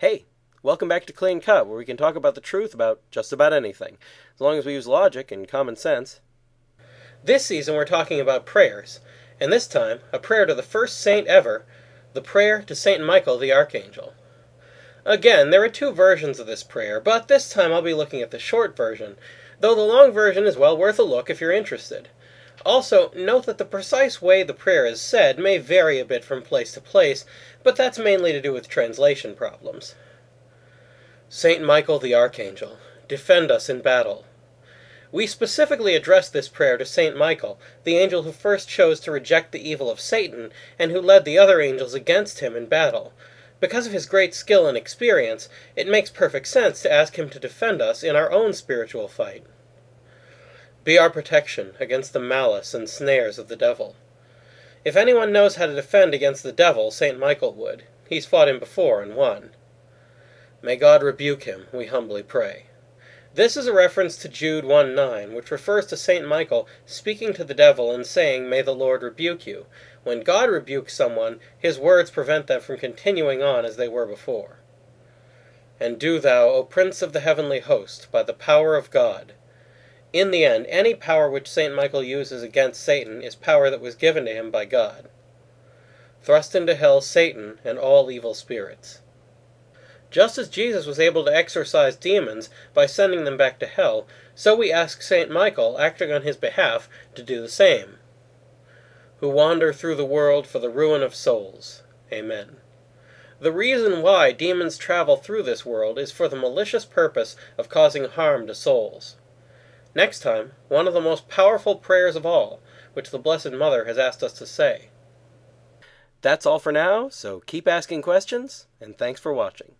Hey, welcome back to Clean Cut, where we can talk about the truth about just about anything, as long as we use logic and common sense. This season we're talking about prayers, and this time, a prayer to the first saint ever, the prayer to Saint Michael the Archangel. Again, there are two versions of this prayer, but this time I'll be looking at the short version, though the long version is well worth a look if you're interested. Also, note that the precise way the prayer is said may vary a bit from place to place, but that's mainly to do with translation problems. Saint Michael the Archangel, defend us in battle. We specifically address this prayer to Saint Michael, the angel who first chose to reject the evil of Satan, and who led the other angels against him in battle. Because of his great skill and experience, it makes perfect sense to ask him to defend us in our own spiritual fight. Be our protection against the malice and snares of the devil. If anyone knows how to defend against the devil, St. Michael would. He's fought him before and won. May God rebuke him, we humbly pray. This is a reference to Jude 1:9, which refers to St. Michael speaking to the devil and saying, "May the Lord rebuke you." When God rebukes someone, his words prevent them from continuing on as they were before. And do thou, O Prince of the heavenly host, by the power of God. In the end, any power which St. Michael uses against Satan is power that was given to him by God. Thrust into hell Satan and all evil spirits. Just as Jesus was able to exorcise demons by sending them back to hell, so we ask St. Michael, acting on his behalf, to do the same. Who wander through the world for the ruin of souls. Amen. The reason why demons travel through this world is for the malicious purpose of causing harm to souls. Next time, one of the most powerful prayers of all, which the Blessed Mother has asked us to say. That's all for now, so keep asking questions, and thanks for watching.